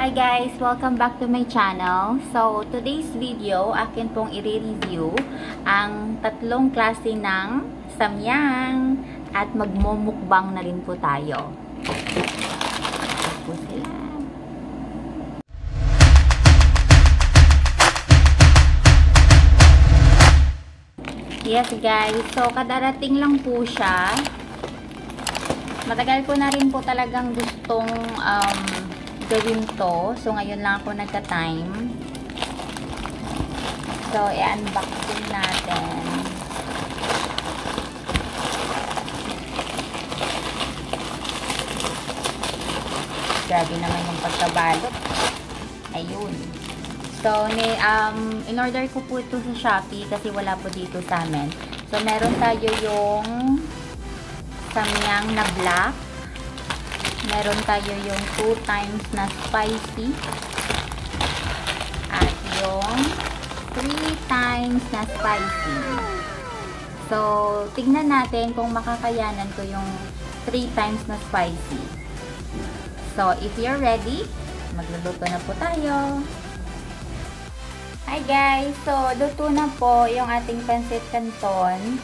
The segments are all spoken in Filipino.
Hi guys! Welcome back to my channel. So, today's video, akin pong i-review ang tatlong klase ng samyang at magmumukbang na rin po tayo. Yes guys, so kadarating lang po siya. Matagal ko na rin po talagang gustong gawin to. So, ngayon lang ako nagka-time. So, i-unboxing natin. Grabe naman yung pagkabalot. Ayun. So, in-order ko po ito sa Shopee kasi wala po dito sa amin. So, meron tayo yung samyang na black. Meron tayo yung 2 times na spicy at yung 3 times na spicy. So, tignan natin kung makakayanan ko yung 3 times na spicy. So, if you're ready, magluluto na po tayo. Hi guys! So, luto na po yung ating pancit canton.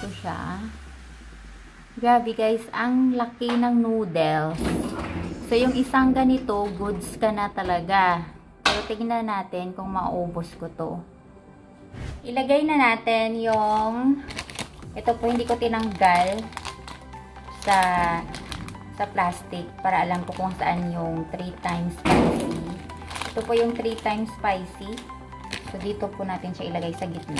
Ito siya. Grabe guys, ang laki ng noodles. So, yung isang ganito, goods ka na talaga. So, tignan natin kung maubos ko to. Ilagay na natin yung, ito po hindi ko tinanggal sa plastic para alam ko kung saan yung 3 times spicy. Ito po yung 3 times spicy. So, dito po natin siya ilagay sa gitna.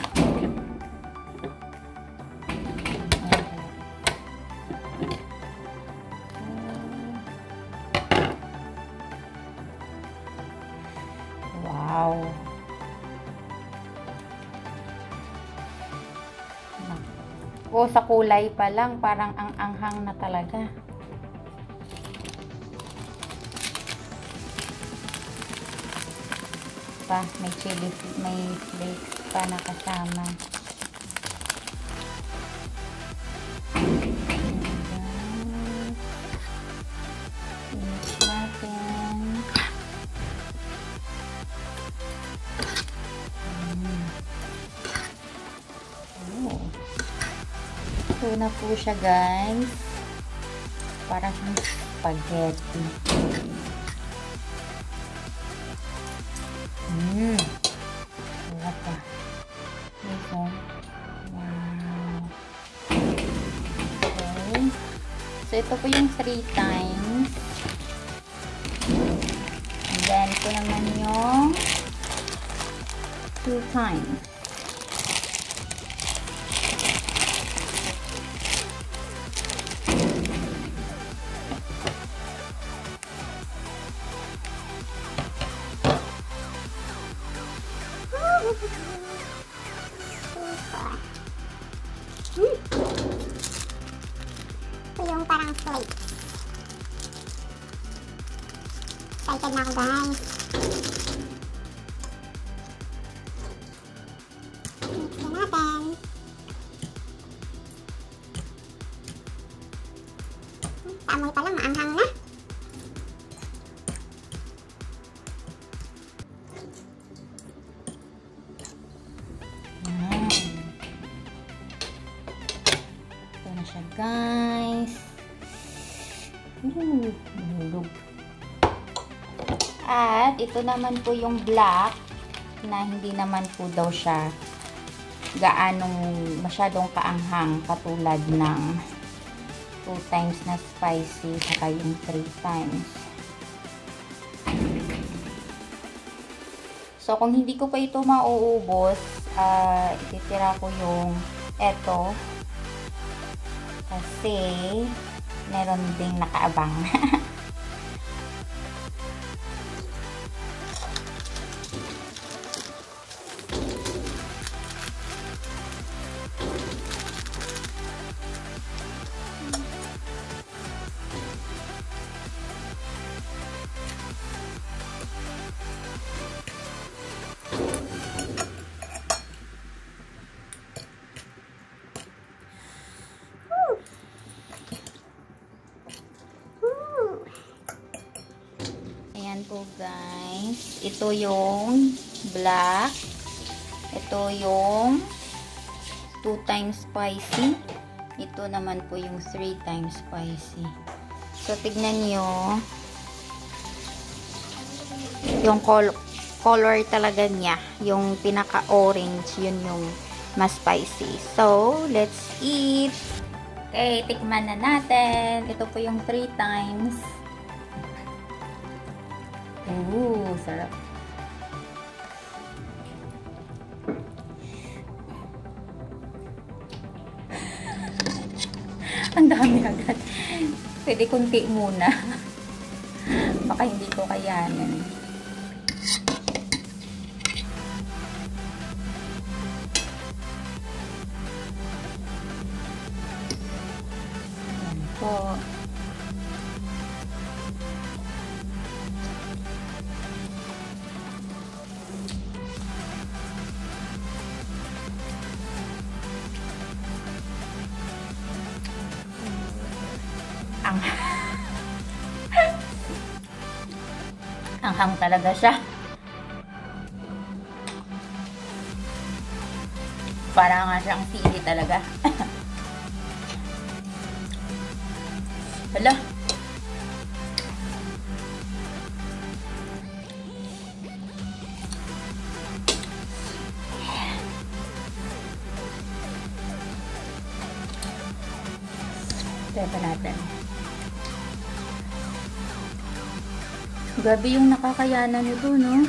Wow. O, sa kulay pa lang, parang ang anghang na talaga. Pa, may chili, may flakes pa na kasama. Ito na po siya guys. Parang spaghetti. Wala pa. Ito. Wow. Okay. So, ito po yung 3 times. And then, ito naman yung 2 times. Yung parang flakes. Excited na ako guys. Mix na natin. Tamoy pa lang, maanghang na. Ito na siya guys. Bulog. At ito naman po yung black na hindi naman po daw siya gaanong masyadong kaanghang katulad ng 2 times na spicy saka yung 3 times. So, kung hindi ko pa ito mauubos, ititira ko yung eto kasi meron ding nakaabang. natin po guys. Ito yung black. Ito yung 2 times spicy. Ito naman po yung 3 times spicy. So, tignan nyo. Yung color talaga niya. Yung pinaka-orange. Yun yung mas spicy. So, let's eat. Okay, tikman na natin. Ito po yung 3 times. Ooh, sarap. Ang dami agad. Pwede kunti muna. Baka hindi ko kayanin. Ayan po. Anghang talaga siya. Para nga siyang sili talaga. Hala. Teka natin. Grabe yung nakakayanan nito, no?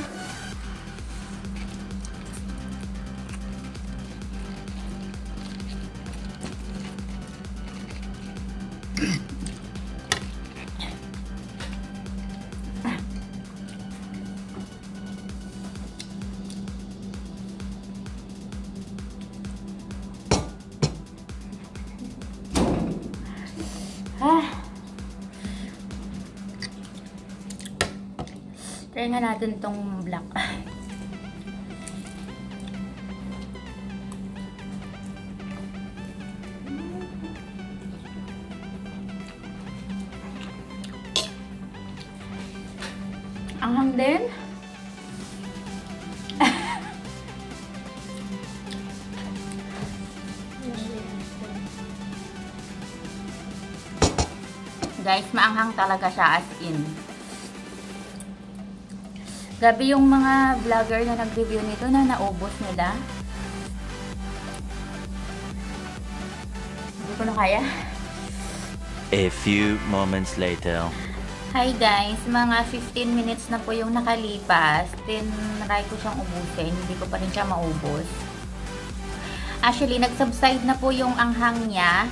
Try nga natin tong black. Anghang din. Guys, maanghang talaga siya as in. Grabe yung mga vlogger na nag-review nito na naubos nila. Hindi ko na kaya. A few moments later. Hi guys, mga 15 minutes na po yung nakalipas. Tinry ko siyang ubusin, hindi ko pa rin siya maubos. Actually, nag-subside na po yung anghang niya.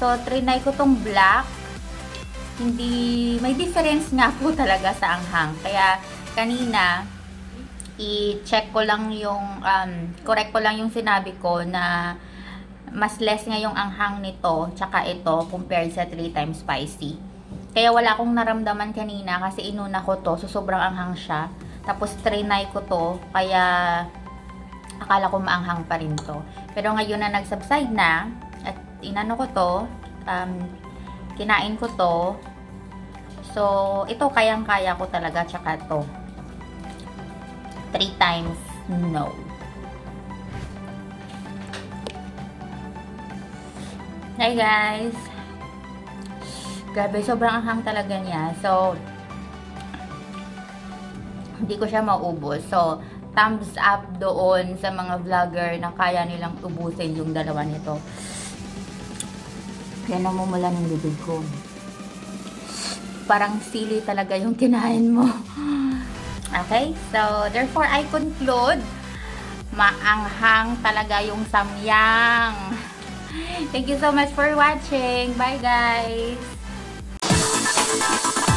So, trinay ko tong black. Hindi, may difference nga po talaga sa anghang. Kaya, kanina, i-check ko lang yung, correct ko lang yung sinabi ko na mas less nga yung anghang nito, tsaka ito, compared sa 3 times spicy. Kaya wala akong naramdaman kanina kasi inuna ko to, so sobrang anghang siya. Tapos trinay ko to, kaya akala ko maanghang pa rin to. Pero ngayon na nag-subside na, at inano ko to, kinain ko to, so ito kayang-kaya ko talaga, tsaka to. 3 times, no. Hi guys! Grabe, sobrang anghang talaga niya. So, hindi ko siya maubos. So, thumbs up doon sa mga vlogger na kaya nilang ubusin yung dalawa nito. Kaya namumula ng bibig ko. Parang sili talaga yung kinain mo. Okay, so therefore I conclude, maanghang talaga yung samyang. Thank you so much for watching. Bye guys.